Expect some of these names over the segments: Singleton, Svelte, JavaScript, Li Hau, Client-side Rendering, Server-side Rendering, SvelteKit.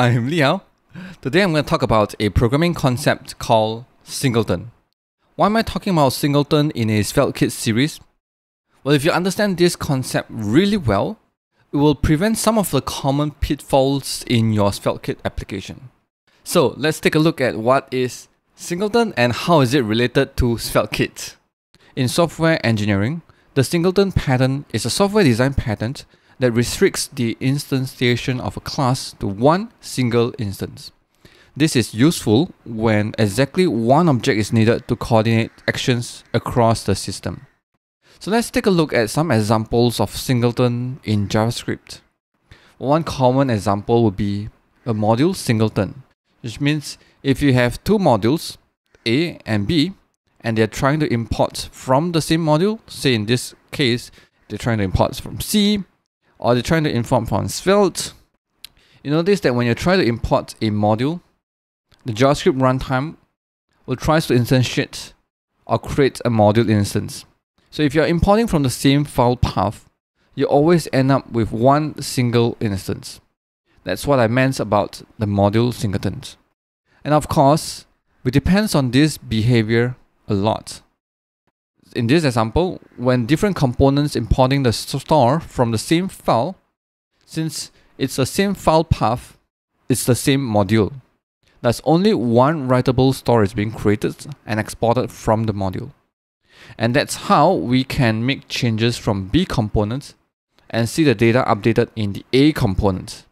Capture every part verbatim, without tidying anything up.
I'm Li Hau. Today I'm going to talk about a programming concept called singleton. Why am I talking about singleton in a SvelteKit series? Well, if you understand this concept really well, it will prevent some of the common pitfalls in your SvelteKit application. So let's take a look at what is singleton and how is it related to SvelteKit. In software engineering, the singleton pattern is a software design pattern that restricts the instantiation of a class to one single instance. This is useful when exactly one object is needed to coordinate actions across the system. So let's take a look at some examples of singleton in JavaScript. One common example would be a module singleton, which means if you have two modules, A and B, and they're trying to import from the same module, say in this case, they're trying to import from C, or they're trying to import from Svelte. You notice that when you try to import a module, the JavaScript runtime will try to instantiate or create a module instance. So if you're importing from the same file path, you always end up with one single instance. That's what I meant about the module singletons. And of course, it depends on this behavior a lot. In this example, when different components importing the store from the same file, since it's the same file path, it's the same module. Thus, only one writable store is being created and exported from the module. And that's how we can make changes from B components and see the data updated in the A component.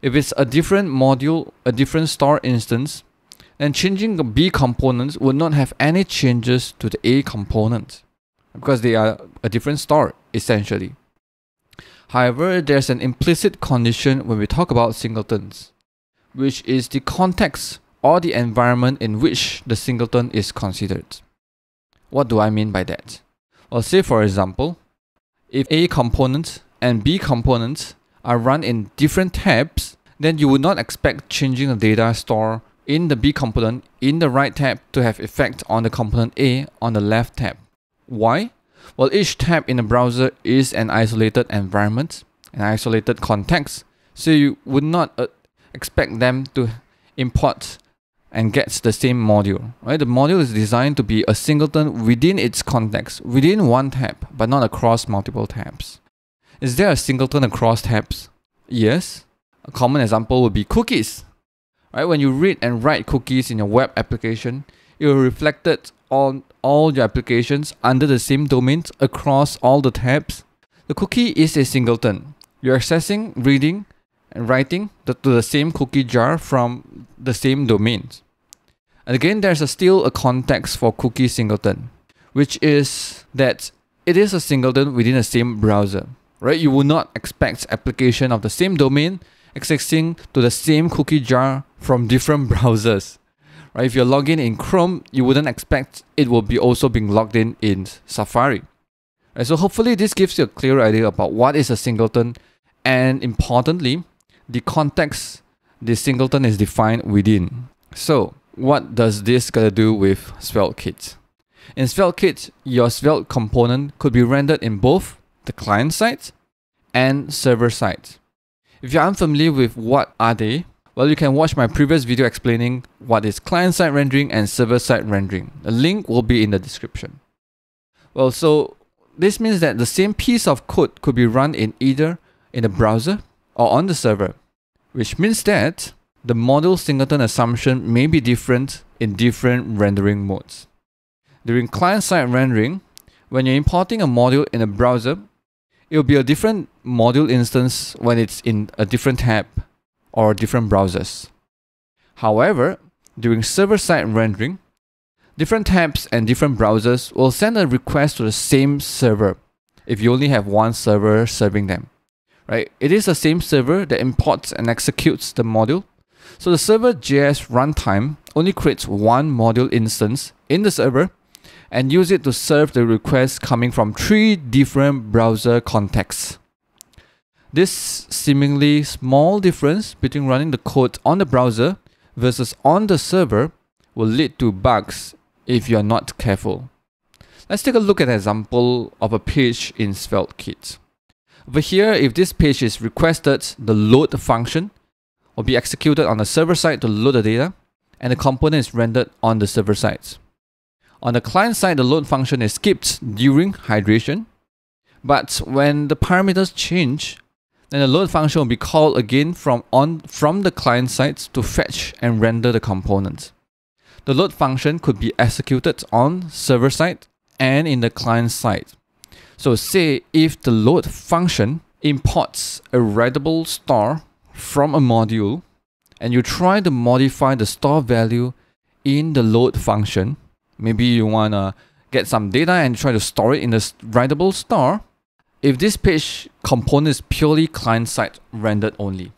If it's a different module, a different store instance, and changing the B components would not have any changes to the A component because they are a different store, essentially. However, there's an implicit condition when we talk about singletons, which is the context or the environment in which the singleton is considered. What do I mean by that? Well, say for example, if A component and B components are run in different tabs, then you would not expect changing the data store in the B component in the right tab to have effect on the component A on the left tab. Why? Well, each tab in the browser is an isolated environment, an isolated context, so you would not uh, expect them to import and get the same module. Right? The module is designed to be a singleton within its context, within one tab, but not across multiple tabs. Is there a singleton across tabs? Yes. A common example would be cookies. Right, when you read and write cookies in your web application, it will reflect it on all your applications under the same domain across all the tabs. The cookie is a singleton. You're accessing, reading, and writing the, to the same cookie jar from the same domains. And again, there's a still a context for cookie singleton, which is that it is a singleton within the same browser. Right? You will not expect application of the same domain accessing to the same cookie jar from different browsers. Right? If you're logged in in Chrome, you wouldn't expect it will be also being logged in in Safari. Right? So hopefully this gives you a clear idea about what is a singleton and importantly, the context the singleton is defined within. So what does this got to do with SvelteKit? In SvelteKit, your Svelte component could be rendered in both the client side and server side. If you're unfamiliar with what are they, well, you can watch my previous video explaining what is client-side rendering and server-side rendering. The link will be in the description. Well, so this means that the same piece of code could be run in either in the browser or on the server, which means that the module singleton assumption may be different in different rendering modes. During client-side rendering, when you're importing a module in a browser, it will be a different module instance when it's in a different tab or different browsers. However, during server-side rendering, different tabs and different browsers will send a request to the same server if you only have one server serving them. Right? It is the same server that imports and executes the module. So the server.js runtime only creates one module instance in the server and use it to serve the requests coming from three different browser contexts. This seemingly small difference between running the code on the browser versus on the server will lead to bugs if you are not careful. Let's take a look at an example of a page in SvelteKit. Over here, if this page is requested, the load function will be executed on the server side to load the data, and the component is rendered on the server side. On the client side, the load function is skipped during hydration, but when the parameters change, then the load function will be called again from, on, from the client side to fetch and render the component. The load function could be executed on server side and in the client side. So say if the load function imports a writable star from a module and you try to modify the star value in the load function, maybe you want to get some data and try to store it in the writable star. If this page component is purely client-side rendered only,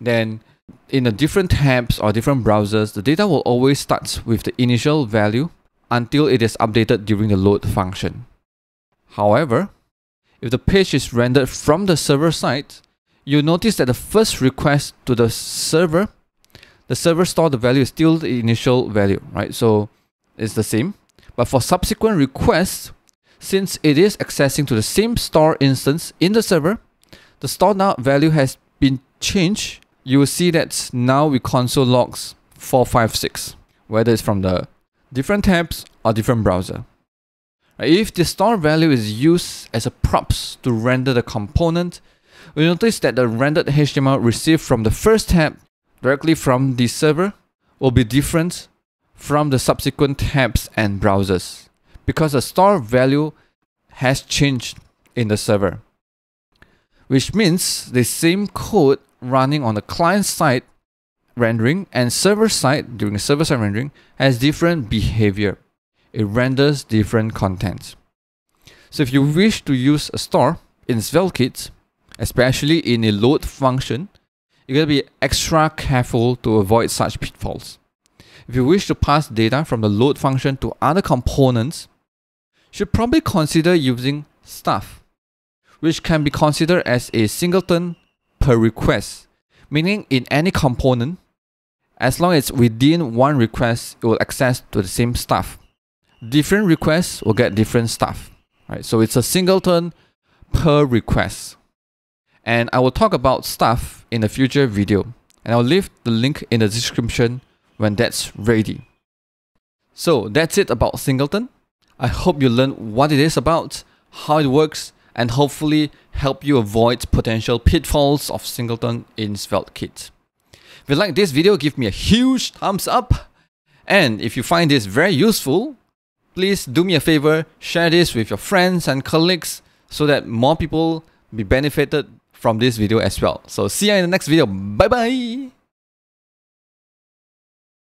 then in the different tabs or different browsers, the data will always start with the initial value until it is updated during the load function. However, if the page is rendered from the server side, you'll notice that the first request to the server, the server store the value is still the initial value, right? So it's the same. But for subsequent requests, since it is accessing to the same store instance in the server, the store now value has been changed. You will see that now we console logs four five six, whether it's from the different tabs or different browser. If the store value is used as a props to render the component, we notice that the rendered H T M L received from the first tab directly from the server will be different from the subsequent tabs and browsers, because the store value has changed in the server, which means the same code running on the client-side rendering and server-side during the server-side rendering has different behavior. It renders different content. So if you wish to use a store in SvelteKit, especially in a load function, you gotta be extra careful to avoid such pitfalls. If you wish to pass data from the load function to other components, you should probably consider using stuff, which can be considered as a singleton per request, meaning in any component, as long as it's within one request, it will access to the same stuff. Different requests will get different stuff, right? So it's a singleton per request. And I will talk about stuff in a future video, and I'll leave the link in the description when that's ready. So that's it about Singleton. I hope you learned what it is about, how it works, and hopefully help you avoid potential pitfalls of Singleton in SvelteKit. If you like this video, give me a huge thumbs up. And if you find this very useful, please do me a favor, share this with your friends and colleagues so that more people be benefited from this video as well. So see you in the next video. Bye bye.